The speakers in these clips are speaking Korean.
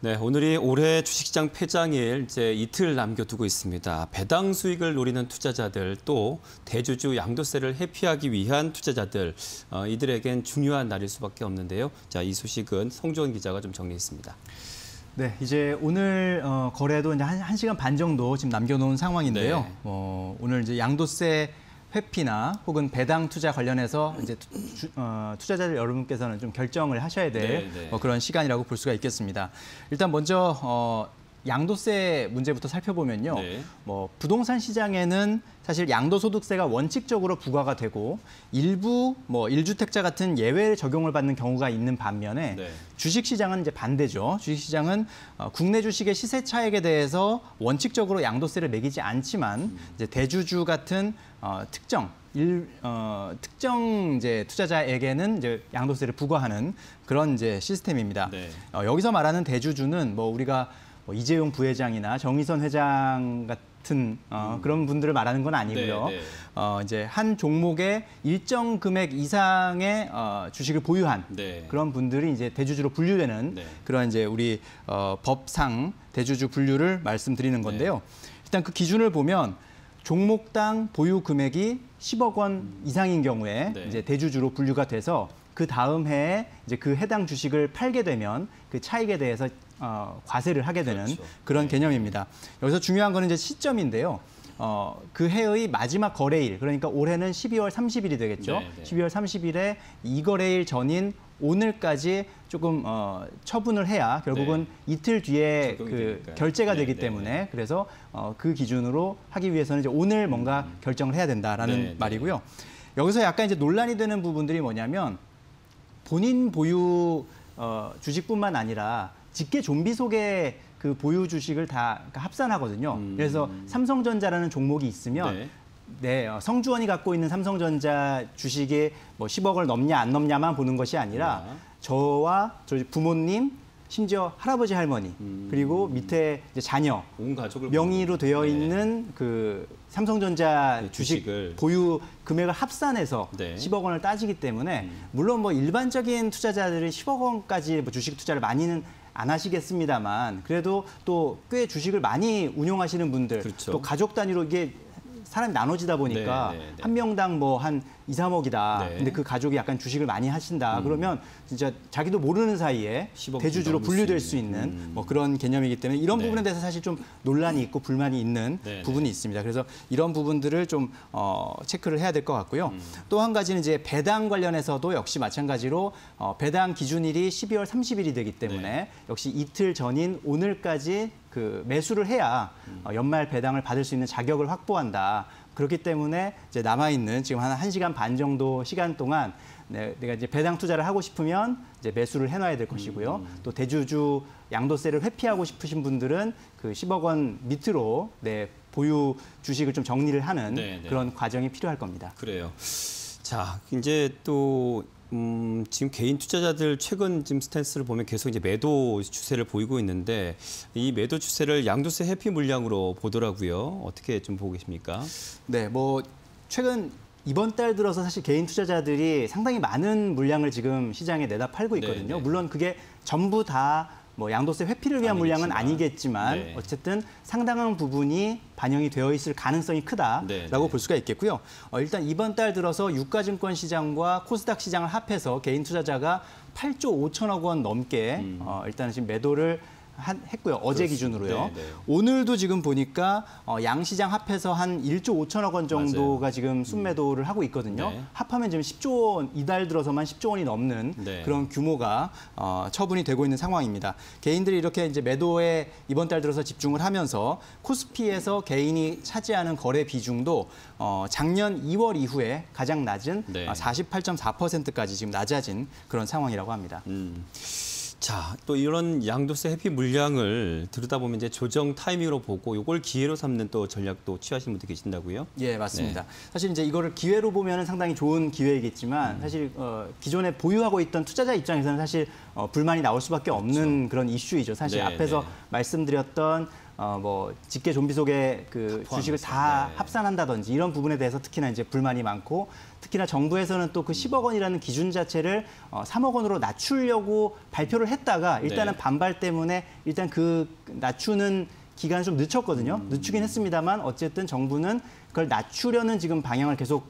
네, 오늘이 올해 주식시장 폐장일 이제 이틀 남겨두고 있습니다. 배당 수익을 노리는 투자자들 또 대주주 양도세를 회피하기 위한 투자자들 이들에겐 중요한 날일 수밖에 없는데요. 자, 이 소식은 성주원 기자가 좀 정리했습니다. 네, 이제 오늘 거래도 이제 한 시간 반 정도 지금 남겨놓은 상황인데요. 네. 오늘 이제 양도세 회피나 혹은 배당 투자 관련해서 이제 투자자들 여러분께서는 좀 결정을 하셔야 될 그런 시간이라고 볼 수가 있겠습니다. 일단 먼저 양도세 문제부터 살펴보면요. 네. 부동산 시장에는 사실 양도소득세가 원칙적으로 부과가 되고 일부 1주택자 같은 예외 적용을 받는 경우가 있는 반면에 네. 주식시장은 이제 반대죠. 주식시장은 국내 주식의 시세 차익에 대해서 원칙적으로 양도세를 매기지 않지만 이제 대주주 같은 특정 이제 투자자에게는 이제 양도세를 부과하는 그런 이제 시스템입니다. 네. 여기서 말하는 대주주는 우리가 이재용 부회장이나 정의선 회장 같은 그런 분들을 말하는 건 아니고요. 네, 네. 이제 한 종목에 일정 금액 이상의 주식을 보유한 네. 그런 분들이 이제 대주주로 분류되는 네. 그런 이제 우리 법상 대주주 분류를 말씀드리는 건데요. 네. 일단 그 기준을 보면 종목당 보유 금액이 10억 원 이상인 경우에 네. 이제 대주주로 분류가 돼서 그 다음 해에 이제 그 해당 주식을 팔게 되면 그 차익에 대해서 과세를 하게 되는 그렇죠. 그런 네. 개념입니다. 여기서 중요한 거는 이제 시점인데요. 그 해의 마지막 거래일, 그러니까 올해는 12월 30일이 되겠죠. 네, 네. 12월 30일에 이 거래일 전인 오늘까지 조금 처분을 해야 결국은 네. 이틀 뒤에 그 결제가 네, 되기 네, 때문에 네. 그래서 그 기준으로 하기 위해서는 이제 오늘 뭔가 결정을 해야 된다라는 네, 말이고요. 네. 여기서 약간 이제 논란이 되는 부분들이 뭐냐면 본인 보유 주식뿐만 아니라 직계 좀비 속에 그 보유 주식을 다 합산하거든요. 그래서 삼성전자라는 종목이 있으면 네. 성주원이 갖고 있는 삼성전자 주식이 10억을 넘냐 안 넘냐만 보는 것이 아니라 저와 저희 부모님, 심지어 할아버지, 할머니 그리고 밑에 이제 자녀 온 가족을 명의로 되어 네. 있는 그 삼성전자 네, 주식을 보유 금액을 합산해서 네. 10억 원을 따지기 때문에 물론 일반적인 투자자들이 10억 원까지 주식 투자를 많이는 안 하시겠습니다만 그래도 또 꽤 주식을 많이 운용하시는 분들 그렇죠. 또 가족 단위로 이게 사람이 나눠지다 보니까 네, 네, 네. 한 명당 한 2, 3억이다. 네. 근데 그 가족이 약간 주식을 많이 하신다. 그러면 진짜 자기도 모르는 사이에 대주주로 분류될 수 있는 그런 개념이기 때문에 이런 네. 부분에 대해서 사실 좀 논란이 있고 불만이 있는 네, 부분이 네. 있습니다. 그래서 이런 부분들을 좀 체크를 해야 될 것 같고요. 또 한 가지는 이제 배당 관련해서도 역시 마찬가지로 배당 기준일이 12월 30일이 되기 때문에 네. 역시 이틀 전인 오늘까지 그 매수를 해야 연말 배당을 받을 수 있는 자격을 확보한다. 그렇기 때문에 이제 남아있는 지금 한 1시간 반 정도 시간 동안 내가 이제 배당 투자를 하고 싶으면 이제 매수를 해놔야 될 것이고요. 또 대주주 양도세를 회피하고 싶으신 분들은 그 10억 원 밑으로 보유 주식을 좀 정리를 하는 네네. 그런 과정이 필요할 겁니다. 그래요. 자, 이제 또 지금 개인 투자자들 최근 지금 스탠스를 보면 계속 이제 매도 추세를 보이고 있는데 이 매도 추세를 양도세 회피 물량으로 보더라고요. 어떻게 좀 보고 계십니까? 네, 최근 이번 달 들어서 사실 개인 투자자들이 상당히 많은 물량을 지금 시장에 내다 팔고 있거든요. 네네. 물론 그게 전부 다 양도세 회피를 위한 물량은 아니겠지만 네. 어쨌든 상당한 부분이 반영이 되어 있을 가능성이 크다라고 네, 네. 볼 수가 있겠고요. 일단 이번 달 들어서 유가증권 시장과 코스닥 시장을 합해서 개인 투자자가 8조 5천억 원 넘게 일단은 지금 매도를 했고요. 어제 그렇습니다. 기준으로요. 네, 네. 오늘도 지금 보니까 양시장 합해서 한 1조 5천억 원 정도가 맞아요. 지금 순매도를 하고 있거든요. 네. 합하면 지금 10조 원, 이달 들어서만 10조 원이 넘는 네. 그런 규모가 처분이 되고 있는 상황입니다. 개인들이 이렇게 이제 매도에 이번 달 들어서 집중을 하면서 코스피에서 개인이 차지하는 거래 비중도 작년 2월 이후에 가장 낮은 네. 48.4%까지 지금 낮아진 그런 상황이라고 합니다. 자, 또 이런 양도세 회피 물량을 들여다보면 이제 조정 타이밍으로 보고 이걸 기회로 삼는 또 전략도 취하시는 분들 계신다고요? 예, 맞습니다. 네. 사실 이제 이거를 기회로 보면 상당히 좋은 기회이겠지만 사실 기존에 보유하고 있던 투자자 입장에서는 사실 불만이 나올 수밖에 없는 그렇죠. 그런 이슈이죠. 사실 네, 앞에서 네. 말씀드렸던 직계 좀비 속에 그 주식을 다 네. 합산한다든지 이런 부분에 대해서 특히나 이제 불만이 많고 특히나 정부에서는 또 그 10억 원이라는 기준 자체를 3억 원으로 낮추려고 발표를 했다가 일단은 네. 반발 때문에 일단 그 낮추는 기간을 좀 늦췄거든요. 늦추긴 했습니다만 어쨌든 정부는 그걸 낮추려는 지금 방향을 계속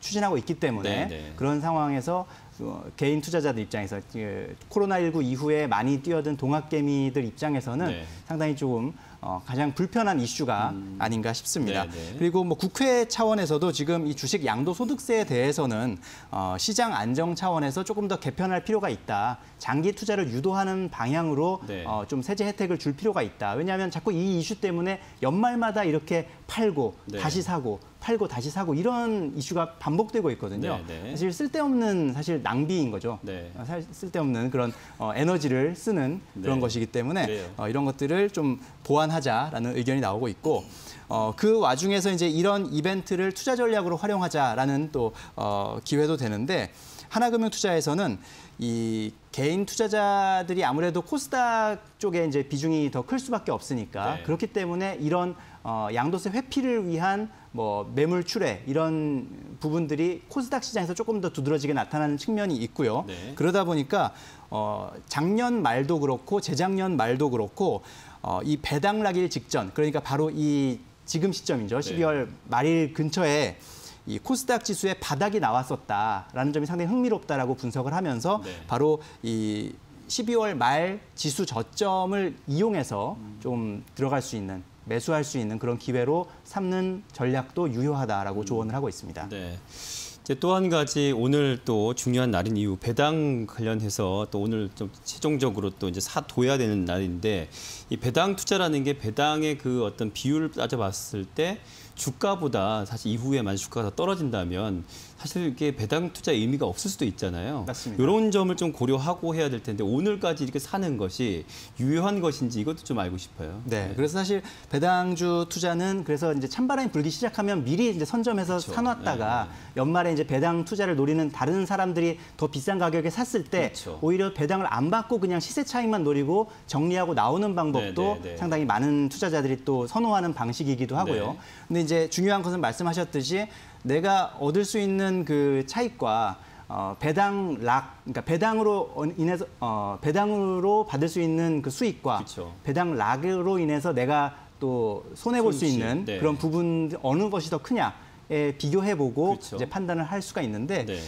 추진하고 있기 때문에 네네. 그런 상황에서 개인 투자자들 입장에서 코로나19 이후에 많이 뛰어든 동학개미들 입장에서는 네. 상당히 조금 가장 불편한 이슈가 아닌가 싶습니다. 네네. 그리고 뭐 국회 차원에서도 지금 이 주식 양도소득세에 대해서는 시장 안정 차원에서 조금 더 개편할 필요가 있다. 장기 투자를 유도하는 방향으로 네. 좀 세제 혜택을 줄 필요가 있다. 왜냐하면 자꾸 이 이슈 때문에 연말마다 이렇게 팔고 네. 다시 사고 팔고 다시 사고 이런 이슈가 반복되고 있거든요. 네네. 사실 쓸데없는 사실 낭비인 거죠. 네. 쓸데없는 그런 에너지를 쓰는 네. 그런 것이기 때문에 그래요. 이런 것들을 좀 보완하자라는 의견이 나오고 있고 그 와중에서 이제 이런 이벤트를 투자 전략으로 활용하자라는 또 기회도 되는데 하나금융투자에서는 이 개인 투자자들이 아무래도 코스닥 쪽에 이제 비중이 더 클 수밖에 없으니까 네. 그렇기 때문에 이런 양도세 회피를 위한 매물 출회 이런 부분들이 코스닥 시장에서 조금 더 두드러지게 나타나는 측면이 있고요. 네. 그러다 보니까 작년 말도 그렇고 재작년 말도 그렇고 이 배당락일 직전 그러니까 바로 이 지금 시점이죠. 네. 12월 말일 근처에 이 코스닥 지수의 바닥이 나왔었다라는 점이 상당히 흥미롭다라고 분석을 하면서 네. 바로 이 12월 말 지수 저점을 이용해서 좀 들어갈 수 있는 매수할 수 있는 그런 기회로 삼는 전략도 유효하다라고 조언을 하고 있습니다. 네. 이제 또 한 가지 오늘 또 중요한 날인 이유 배당 관련해서 또 오늘 좀 최종적으로 또 이제 사둬야 되는 날인데 이 배당 투자라는 게 배당의 그 어떤 비율을 따져봤을 때 주가보다 사실 이후에 만약 주가가 더 떨어진다면 사실 이게 배당 투자의 의미가 없을 수도 있잖아요. 맞습니다. 이런 점을 좀 고려하고 해야 될 텐데 오늘까지 이렇게 사는 것이 유효한 것인지 이것도 좀 알고 싶어요. 네, 네. 그래서 사실 배당주 투자는 그래서 이제 찬바람이 불기 시작하면 미리 이제 선점해서 그렇죠. 사놨다가 네. 연말에 이제 배당 투자를 노리는 다른 사람들이 더 비싼 가격에 샀을 때 그렇죠. 오히려 배당을 안 받고 그냥 시세 차익만 노리고 정리하고 나오는 방법도 네, 네, 네. 상당히 많은 투자자들이 또 선호하는 방식이기도 하고요. 네. 근데 이제 중요한 것은 말씀하셨듯이 내가 얻을 수 있는 그 차익과 배당락, 그러니까 배당으로 인해서 배당으로 받을 수 있는 그 수익과 그쵸. 배당락으로 인해서 내가 또 손해 볼 수 있는 네. 그런 부분 어느 것이 더 크냐에 비교해보고 그쵸. 이제 판단을 할 수가 있는데 네.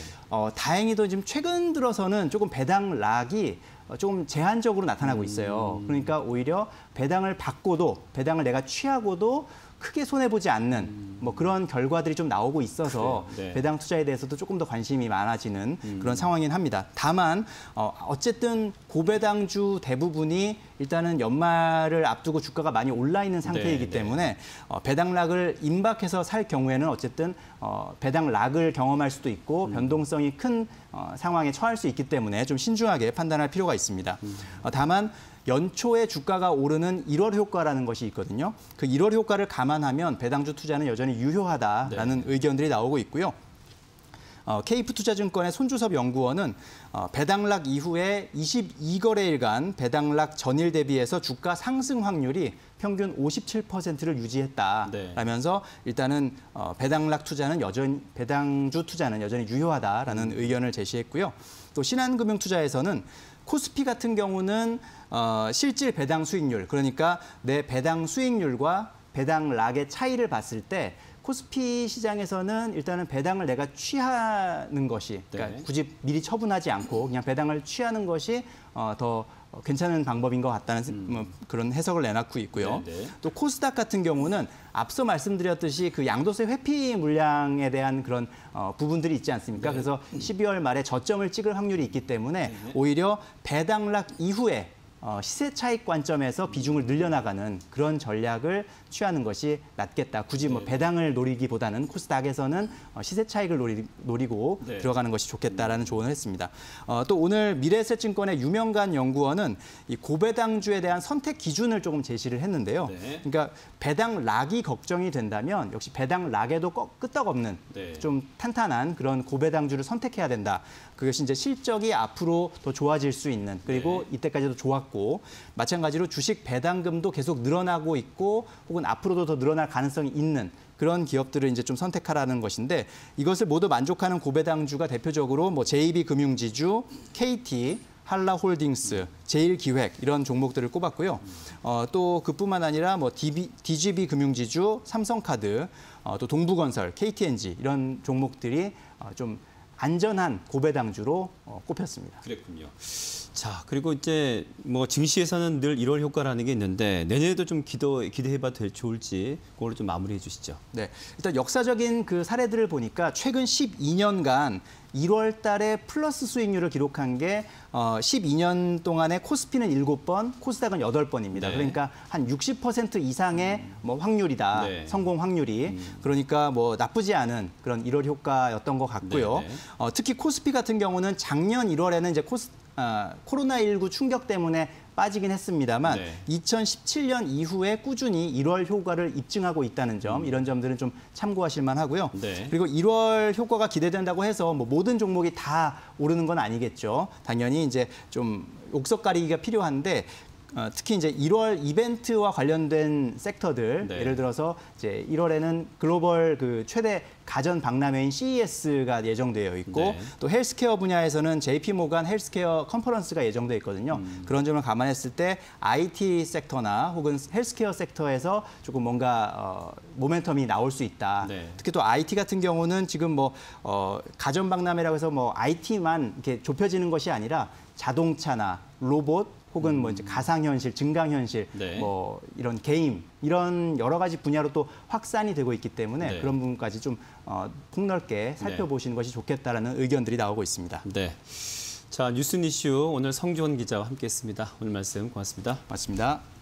다행히도 지금 최근 들어서는 조금 배당락이 조금 제한적으로 나타나고 있어요. 그러니까 오히려 배당을 받고도 배당을 내가 취하고도 크게 손해보지 않는 뭐 그런 결과들이 좀 나오고 있어서 네. 배당 투자에 대해서도 조금 더 관심이 많아지는 그런 상황이긴 합니다. 다만 어쨌든 고배당주 대부분이 일단은 연말을 앞두고 주가가 많이 올라 있는 상태이기 네, 때문에 네. 배당락을 임박해서 살 경우에는 어쨌든 배당락을 경험할 수도 있고 변동성이 큰 상황에 처할 수 있기 때문에 좀 신중하게 판단할 필요가 있습니다. 다만 연초에 주가가 오르는 1월 효과라는 것이 있거든요. 그 1월 효과를 감안하면 배당주 투자는 여전히 유효하다라는 네. 의견들이 나오고 있고요. KF투자증권의 손주섭 연구원은 배당락 이후에 22거래일간 배당락 전일 대비해서 주가 상승 확률이 평균 57%를 유지했다라면서 네. 일단은 배당주 투자는 여전히 유효하다라는 의견을 제시했고요. 또 신한금융투자에서는 코스피 같은 경우는 실질 배당 수익률, 그러니까 내 배당 수익률과 배당락의 차이를 봤을 때 코스피 시장에서는 일단은 배당을 내가 취하는 것이, 그러니까 네. 굳이 미리 처분하지 않고 그냥 배당을 취하는 것이 더 괜찮은 방법인 것 같다는 그런 해석을 내놓고 있고요. 네네. 또 코스닥 같은 경우는 앞서 말씀드렸듯이 그 양도세 회피 물량에 대한 그런 부분들이 있지 않습니까? 네. 그래서 12월 말에 저점을 찍을 확률이 있기 때문에 네네. 오히려 배당락 이후에 시세 차익 관점에서 비중을 늘려나가는 그런 전략을 취하는 것이 낫겠다. 굳이 뭐 배당을 노리기보다는 코스닥에서는 시세 차익을 노리고 네. 들어가는 것이 좋겠다라는 조언을 했습니다. 또 오늘 미래에셋증권의 유명관 연구원은 이 고배당주에 대한 선택 기준을 조금 제시를 했는데요. 네. 그러니까 배당락이 걱정이 된다면 역시 배당락에도 끄떡없는 네. 좀 탄탄한 그런 고배당주를 선택해야 된다. 그것이 이제 실적이 앞으로 더 좋아질 수 있는, 그리고 네. 이때까지도 좋았고 마찬가지로 주식 배당금도 계속 늘어나고 있고 혹은 앞으로도 더 늘어날 가능성이 있는 그런 기업들을 이제 좀 선택하라는 것인데, 이것을 모두 만족하는 고배당주가 대표적으로 뭐 JB금융지주, KT, 한라홀딩스, 제일기획 이런 종목들을 꼽았고요. 또 그뿐만 아니라 뭐 DGB금융지주, 삼성카드, 또 동부건설, KTNG 이런 종목들이 좀 안전한 고배당주로 꼽혔습니다. 그랬군요. 자, 그리고 이제 뭐 증시에서는 늘 1월 효과라는 게 있는데 내년에도 좀 기대해봐도 좋을지 그걸로 좀 마무리해 주시죠. 네, 일단 역사적인 그 사례들을 보니까 최근 12년간 1월 달에 플러스 수익률을 기록한 게 12년 동안에 코스피는 7번, 코스닥은 8번입니다. 네. 그러니까 한 60% 이상의 뭐 확률이다. 네. 성공 확률이. 그러니까 뭐 나쁘지 않은 그런 1월 효과였던 것 같고요. 네. 특히 코스피 같은 경우는 작년 1월에는 이제 코로나19 충격 때문에 빠지긴 했습니다만 네. 2017년 이후에 꾸준히 1월 효과를 입증하고 있다는 점, 이런 점들은 좀 참고하실 만하고요. 네. 그리고 1월 효과가 기대된다고 해서 뭐 모든 종목이 다 오르는 건 아니겠죠. 당연히 이제 좀 옥석 가리기가 필요한데 특히 이제 1월 이벤트와 관련된 섹터들, 네. 예를 들어서 이제 1월에는 글로벌 그 최대 가전 박람회인 CES가 예정되어 있고 네. 또 헬스케어 분야에서는 JP모건 헬스케어 컨퍼런스가 예정되어 있거든요. 그런 점을 감안했을 때 IT 섹터나 혹은 헬스케어 섹터에서 조금 뭔가 모멘텀이 나올 수 있다. 네. 특히 또 IT 같은 경우는 지금 뭐 가전 박람회라고 해서 뭐 IT만 이렇게 좁혀지는 것이 아니라 자동차나 로봇 혹은 뭐 이제 가상현실, 증강현실, 네. 뭐 이런 게임 이런 여러 가지 분야로 또 확산이 되고 있기 때문에 네. 그런 부분까지 좀 폭넓게 살펴보시는 네. 것이 좋겠다라는 의견들이 나오고 있습니다. 네. 자, 뉴스이슈 오늘 성주원 기자와 함께했습니다. 오늘 말씀 고맙습니다. 맞습니다.